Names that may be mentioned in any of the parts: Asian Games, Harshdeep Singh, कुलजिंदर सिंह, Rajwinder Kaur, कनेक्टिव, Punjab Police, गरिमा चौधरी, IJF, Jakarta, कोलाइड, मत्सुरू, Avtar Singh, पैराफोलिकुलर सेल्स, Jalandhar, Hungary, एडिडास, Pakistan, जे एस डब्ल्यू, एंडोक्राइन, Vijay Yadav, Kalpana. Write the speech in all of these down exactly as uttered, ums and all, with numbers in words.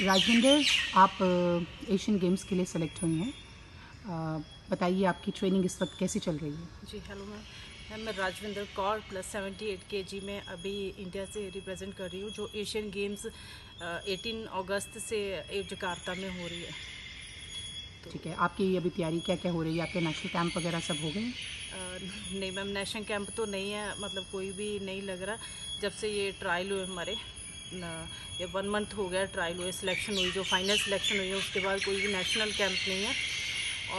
राजविंदर, आप Asian games के लिए सेलेक्ट हुई हैं, बताइए आपकी ट्रेनिंग इस वक्त कैसी चल रही है? जी हेलो मैम, मैं Rajwinder Kaur plus seventy eight K G में अभी इंडिया से रिप्रेजेंट कर रही हूँ, जो एशियन गेम्स अठारह अगस्त से जकार्ता में हो रही है। तो ठीक है, आपकी अभी तैयारी क्या क्या हो रही है? आपके नेशनल कैंप वगैरह सब हो गए? नहीं मैम, नेशनल कैंप तो नहीं है, मतलब कोई भी नहीं लग रहा। जब से ये ट्रायल हुए हमारे, ये वन मंथ हो गया ट्रायल हुए, सिलेक्शन हुई, जो फाइनल सिलेक्शन हुई है उसके बाद कोई भी नेशनल कैंप नहीं है।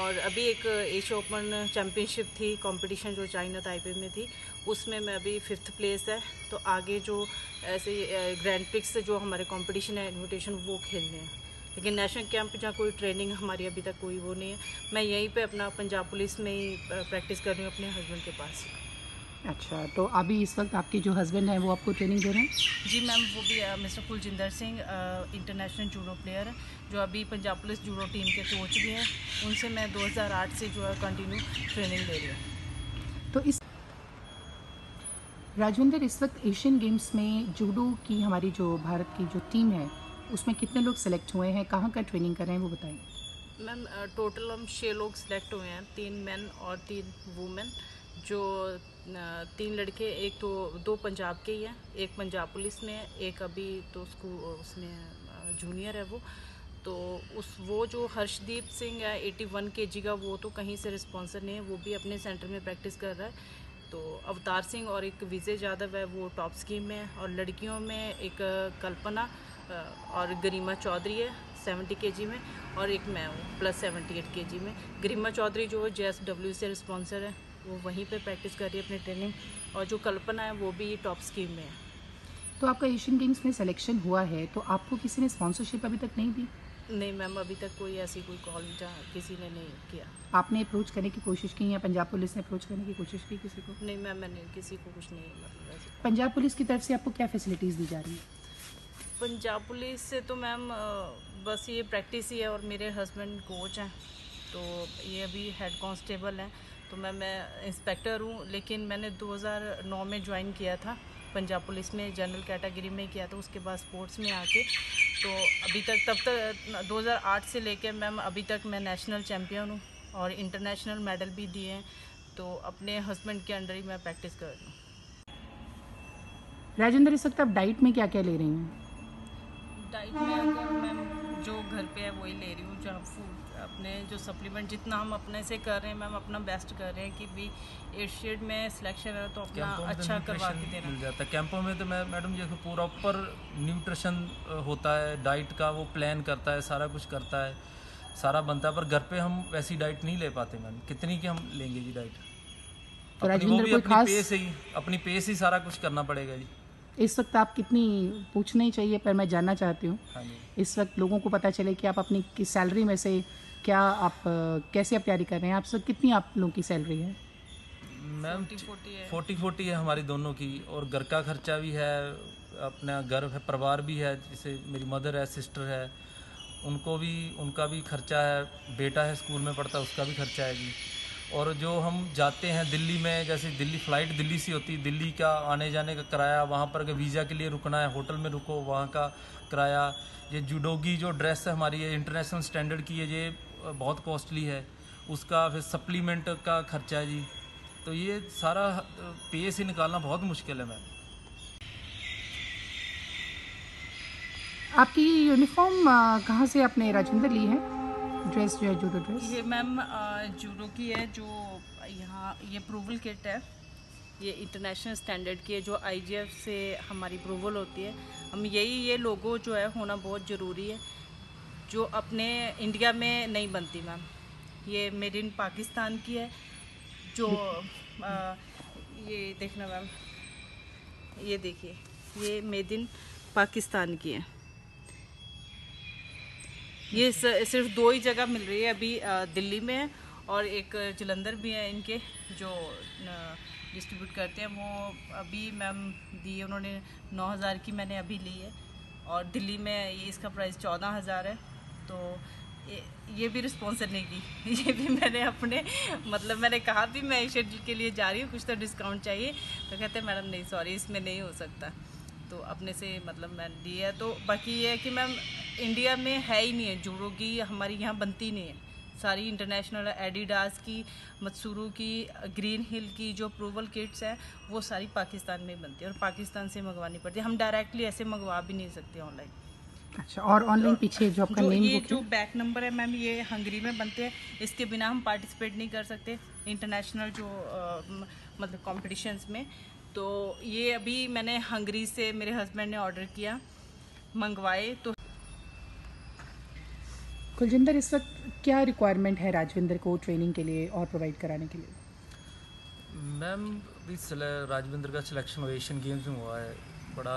और अभी एक एशिया ओपन चैम्पियनशिप थी कंपटीशन, जो चाइना ताइपे में थी, उसमें मैं अभी फिफ्थ प्लेस है। तो आगे जो ऐसे ग्रैंड प्रिक्स जो हमारे कंपटीशन है इन्विटेशन, वो खेलने हैं, लेकिन नेशनल कैंप जहाँ कोई ट्रेनिंग हमारी अभी तक कोई वो नहीं है। मैं यहीं पे अपना पंजाब पुलिस में ही प्रैक्टिस कर रही हूँ अपने हस्बैंड के पास। अच्छा, तो अभी इस वक्त आपके जो हस्बैंड हैं वो आपको ट्रेनिंग दे रहे हैं? जी मैम, वो भी mister कुलजिंदर सिंह, international judo player है, जो अभी पंजाब पुलिस जूडो टीम के कोच भी हैं। उनसे मैं दो हज़ार आठ से जो है कंटिन्यू ट्रेनिंग दे रही हूँ। तो इस राजविंदर, इस वक्त एशियन गेम्स में जूडो की हमारी जो भारत की जो टीम है उसमें कितने लोग सेलेक्ट हुए हैं, कहाँ का ट्रेनिंग कर रहे हैं, वो बताएँ? मैम टोटल हम छः लोग सेलेक्ट हुए हैं, तीन मैन और तीन वुमेन, जो तीन लड़के, एक तो दो पंजाब के ही हैं, एक पंजाब पुलिस में है, एक अभी तो स्कूल उसमें जूनियर है वो। तो उस वो जो हर्षदीप सिंह है इक्यासी केजी का, वो तो कहीं से रिस्पॉन्सर नहीं है, वो भी अपने सेंटर में प्रैक्टिस कर रहा है। तो अवतार सिंह और एक विजय यादव है, वो टॉप स्कीम में है। और लड़कियों में एक कल्पना और गरिमा चौधरी है सत्तर केजी में, और एक मैं हूँ प्लस अठहत्तर केजी में। गरिमा चौधरी जो जे एस डब्ल्यू से रिस्पॉन्सर है, वो वहीं पे प्रैक्टिस कर रही है अपनी ट्रेनिंग, और जो कल्पना है वो भी टॉप स्कीम में है। तो आपका एशियन गेम्स में सिलेक्शन हुआ है, तो आपको किसी ने स्पॉन्सरशिप अभी तक नहीं दी? नहीं मैम, अभी तक कोई ऐसी कोई कॉल किसी ने नहीं किया। आपने अप्रोच करने की कोशिश की या पंजाब पुलिस ने अप्रोच करने की कोशिश की किसी को? नहीं मैम, मैंने किसी को कुछ नहीं, मतलब पंजाब पुलिस की तरफ से आपको क्या फैसिलिटीज़ दी जा रही है? पंजाब पुलिस से तो मैम बस ये प्रैक्टिस ही है, और मेरे हस्बैंड कोच हैं, तो ये अभी हेड कांस्टेबल हैं, तो मैं मैं इंस्पेक्टर हूँ। लेकिन मैंने दो हज़ार नौ में ज्वाइन किया था पंजाब पुलिस में, जनरल कैटेगरी में किया था, उसके बाद स्पोर्ट्स में आके, तो अभी तक तब तक दो हज़ार आठ से लेकर मैम अभी तक मैं नेशनल चैम्पियन हूँ और इंटरनेशनल मेडल भी दिए हैं। तो अपने हस्बैंड के अंडर ही मैं प्रैक्टिस कर रही हूँ। राजेंद्र, इस वक्त आप डाइट में क्या क्या ले रही हैं? डाइट में अगर मैम जो घर पे है वही ले रही हूँ, जो फूड अपने जो सप्लीमेंट जितना हम अपने से कर रहे हैं मैम, अपना बेस्ट कर रहे हैं कि भी एशियड में सिलेक्शन है तो अपना अच्छा करवा के देना मिल जाता है। कैंपों में तो मैं मैडम जैसे प्रॉपर न्यूट्रिशन होता है, डाइट का वो प्लान करता है, सारा कुछ करता है, सारा बनता है, पर घर पे हम वैसी डाइट नहीं ले पाते मैम, कितनी की हम लेंगे जी डाइट? तो राजेंद्र को खास अपनी पे से ही अपनी पे से ही सारा कुछ करना पड़ेगा जी। इस वक्त आप कितनी, पूछना ही चाहिए पर मैं जानना चाहती हूँ, इस वक्त लोगों को पता चले कि आप अपनी किस सैलरी में से क्या आप कैसे आप तैयारी कर रहे हैं। आप सब कितनी आप लोगों की सैलरी है मैम? फोर्टी फोर्टी है हमारी दोनों की, और घर का खर्चा भी है, अपना घर है, परिवार भी है, जैसे मेरी मदर है, सिस्टर है, उनको भी उनका भी खर्चा है, बेटा है स्कूल में पढ़ता है उसका भी खर्चा है जी। और जो हम जाते हैं दिल्ली में, जैसे दिल्ली फ़्लाइट दिल्ली से होती, दिल्ली का आने जाने का किराया, वहाँ पर वीज़ा के लिए रुकना है, होटल में रुको, वहाँ का किराया, ये जुडोगी जो ड्रेस है हमारी ये इंटरनेशनल स्टैंडर्ड की है, ये बहुत कॉस्टली है, उसका फिर सप्लीमेंट का खर्चा है जी। तो ये सारा पे से निकालना बहुत मुश्किल है मैम। आपकी ये यूनिफॉर्म कहाँ से आपने राजेंद्र ली है? ड्रेस जो है जूडो ड्रेस, ये मैम जूडो की है, जो यहाँ ये अप्रूवल किट है, ये इंटरनेशनल स्टैंडर्ड की है, जो आईजीएफ से हमारी अप्रूवल होती है। हम यही ये लोगो जो है होना बहुत ज़रूरी है, जो अपने इंडिया में नहीं बनती मैम, ये मेड इन पाकिस्तान की है, जो आ, ये देखना मैम, ये देखिए, ये मेड इन पाकिस्तान की है, ये सिर्फ दो ही जगह मिल रही है, अभी दिल्ली में है और एक जलंधर भी है, इनके जो डिस्ट्रीब्यूट करते हैं वो अभी मैम दी है उन्होंने नौ हज़ार की, मैंने अभी ली है, और दिल्ली में ये इसका प्राइस चौदह हज़ार है। तो ये, ये भी रिस्पॉन्सर नहीं की, ये भी मैंने अपने मतलब मैंने कहा भी मैं शेड्यूल के लिए जा रही हूँ, कुछ तो डिस्काउंट चाहिए, तो कहते हैं मैडम नहीं सॉरी इसमें नहीं हो सकता, तो अपने से मतलब मैंने दी है। तो बाकी ये है कि मैम इंडिया में है ही नहीं है, जूडो की हमारी यहाँ बनती नहीं है। सारी इंटरनेशनल एडिडास की, मत्सुरू की, ग्रीन हिल की जो अप्रूवल किट्स हैं वो सारी पाकिस्तान में बनती है और पाकिस्तान से मंगवानी पड़ती है। हम डायरेक्टली ऐसे मंगवा भी नहीं सकते ऑनलाइन। अच्छा, और ऑनलाइन पीछे जो आपका नेम ये जो बैक नंबर है मैम, ये हंगरी में बनते हैं, इसके बिना हम पार्टिसिपेट नहीं कर सकते इंटरनेशनल जो आ, मतलब कॉम्पिटिशन्स में। तो ये अभी मैंने हंगरी से मेरे हस्बैंड ने ऑर्डर किया, मंगवाए। तो कुलजिंदर, इस वक्त क्या रिक्वायरमेंट है राजविंदर को ट्रेनिंग के लिए और प्रोवाइड कराने के लिए? मैम, अभी राजविंदर का सिलेक्शन एशियन गेम्स में हुआ है। बड़ा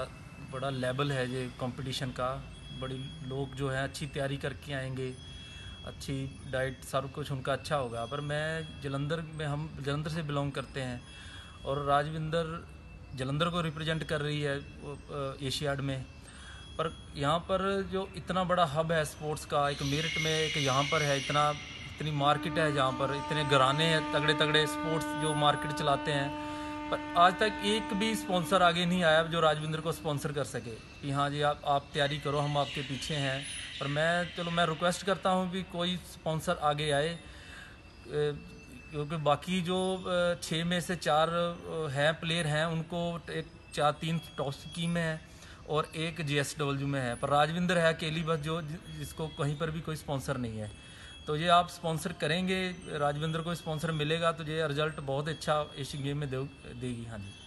बड़ा लेवल है ये कंपटीशन का। बड़ी लोग जो हैं अच्छी तैयारी करके आएंगे, अच्छी डाइट, सब कुछ उनका अच्छा होगा। पर मैं जलंधर में, हम जलंधर से बिलोंग करते हैं और राजविंदर जलंधर को रिप्रेजेंट कर रही है एशियाड में। पर यहाँ पर जो इतना बड़ा हब है स्पोर्ट्स का, एक मेरिट में एक यहाँ पर है, इतना इतनी मार्केट है, जहाँ पर इतने घराने तगड़े तगड़े स्पोर्ट्स जो मार्केट चलाते हैं, पर आज तक एक भी स्पॉन्सर आगे नहीं आया जो राजविंदर को स्पॉन्सर कर सके कि हाँ जी आप आप तैयारी करो, हम आपके पीछे हैं। पर मैं चलो मैं रिक्वेस्ट करता हूँ कि कोई स्पॉन्सर आगे आए, क्योंकि बाकी जो छः में से चार हैं प्लेयर हैं, उनको एक चार तीन टॉप स्कीम में है और एक जे एस डब्ल्यू में है, पर राजविंदर है अकेली बस जो जिसको कहीं पर भी कोई स्पॉन्सर नहीं है। तो ये आप स्पॉन्सर करेंगे, राजविंदर को स्पॉन्सर मिलेगा तो ये रिजल्ट बहुत अच्छा एशियन गेम में दे, देगी। हाँ जी।